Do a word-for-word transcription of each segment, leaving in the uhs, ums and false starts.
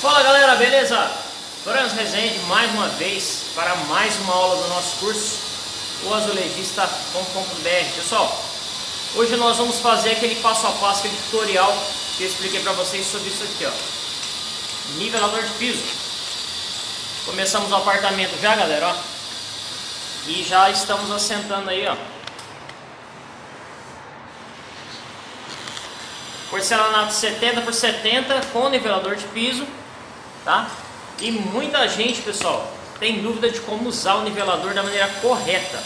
Fala galera, beleza? Franz Rezende mais uma vez para mais uma aula do nosso curso, o azulejista ponto com ponto br. Pessoal, hoje nós vamos fazer aquele passo a passo, aquele tutorial que eu expliquei para vocês sobre isso aqui, ó. Nivelador de piso. Começamos o apartamento já, galera, ó. E já estamos assentando aí, ó. Porcelanato setenta por setenta com nivelador de piso, tá? E muita gente, pessoal, tem dúvida de como usar o nivelador da maneira correta.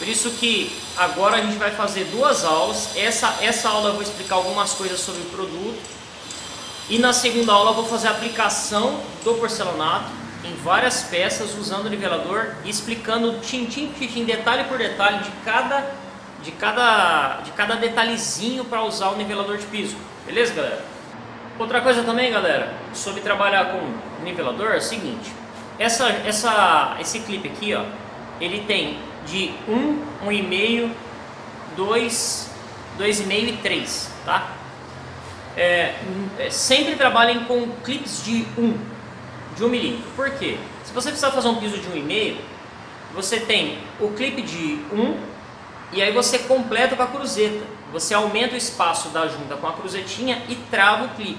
Por isso que agora a gente vai fazer duas aulas. Essa, essa aula eu vou explicar algumas coisas sobre o produto. E na segunda aula eu vou fazer a aplicação do porcelanato em várias peças usando o nivelador e explicando tintim por tintim, detalhe por detalhe de cada, de cada, de cada detalhezinho para usar o nivelador de piso. Beleza, galera? Outra coisa também, galera, sobre trabalhar com nivelador é o seguinte. Essa, essa, esse clipe aqui, ó, ele tem de um, um vírgula cinco, dois, dois vírgula cinco e três, tá? É, sempre trabalhem com clipes de um milímetro. Por quê? Se você precisar fazer um piso de um vírgula cinco, você tem o clipe de um e aí você completa com a cruzeta. Você aumenta o espaço da junta com a cruzetinha e trava o clipe.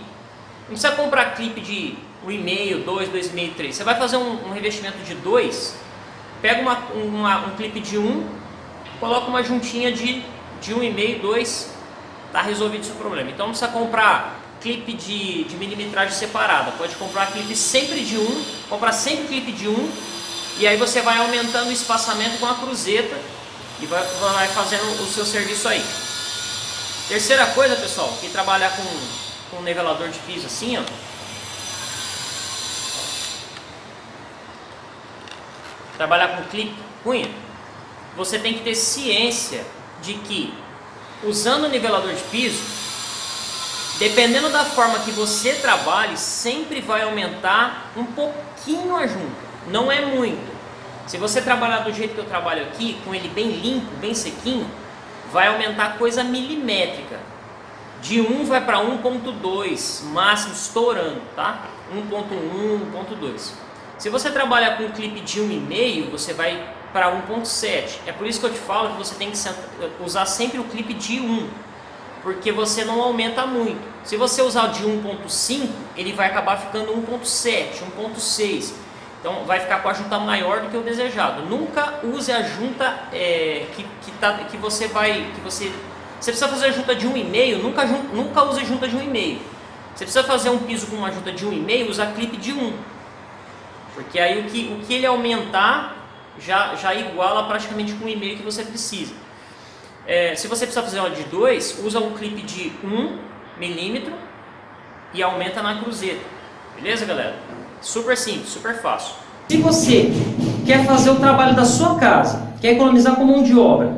Não precisa comprar clipe de um vírgula cinco, dois, dois vírgula cinco, três. Você vai fazer um, um revestimento de dois, pega uma, uma, um clipe de um, coloca uma juntinha de, de um vírgula cinco, dois, tá resolvido o seu problema. Então não precisa comprar clipe de, de milimetragem separada, pode comprar clipe sempre de um, comprar sempre clipe de um, e aí você vai aumentando o espaçamento com a cruzeta e vai, vai fazendo o seu serviço aí. Terceira coisa, pessoal, que trabalhar com, com um nivelador de piso assim, ó. Trabalhar com clipe, cunha, você tem que ter ciência de que, usando o nivelador de piso, dependendo da forma que você trabalhe, sempre vai aumentar um pouquinho a junta, não é muito. Se você trabalhar do jeito que eu trabalho aqui, com ele bem limpo, bem sequinho, vai aumentar coisa milimétrica. De um vai para um vírgula dois, máximo estourando, tá? um vírgula um, um vírgula dois. Se você trabalha com um clipe de um vírgula cinco, você vai para um vírgula sete. É por isso que eu te falo que você tem que usar sempre o clipe de um, porque você não aumenta muito. Se você usar de um vírgula cinco, ele vai acabar ficando um vírgula sete, um vírgula seis. Então vai ficar com a junta maior do que o desejado. Nunca use a junta é, que, que, tá, que você vai... Que você, você precisa fazer a junta de um vírgula cinco, nunca, nunca use a junta de um vírgula cinco. Você precisa fazer um piso com uma junta de um vírgula cinco, usa clipe de um. Porque aí o que, o que ele aumentar já, já iguala praticamente com o e-mail que você precisa. É, se você precisar fazer uma de dois, usa um clipe de um milímetro e aumenta na cruzeta. Beleza, galera? Super simples, super fácil. Se você quer fazer o trabalho da sua casa, quer economizar com mão de obra,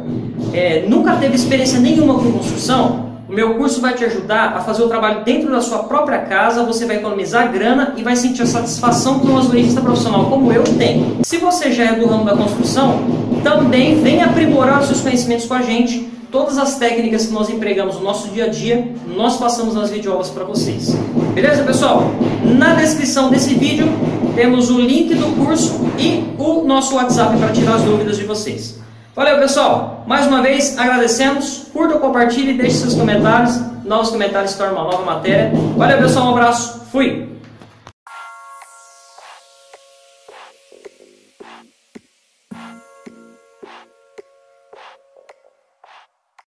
é, nunca teve experiência nenhuma com construção, o meu curso vai te ajudar a fazer o trabalho dentro da sua própria casa, você vai economizar grana e vai sentir a satisfação que um azulejista profissional como eu tem. Se você já é do ramo da construção, também vem aprimorar os seus conhecimentos com a gente. Todas as técnicas que nós empregamos no nosso dia a dia, nós passamos nas videoaulas para vocês. Beleza, pessoal? Na descrição desse vídeo temos o link do curso e o nosso WhatsApp para tirar as dúvidas de vocês. Valeu, pessoal! Mais uma vez, agradecemos. Curta, compartilhe, deixe seus comentários. Novos comentários tornam uma nova matéria. Valeu, pessoal. Um abraço. Fui!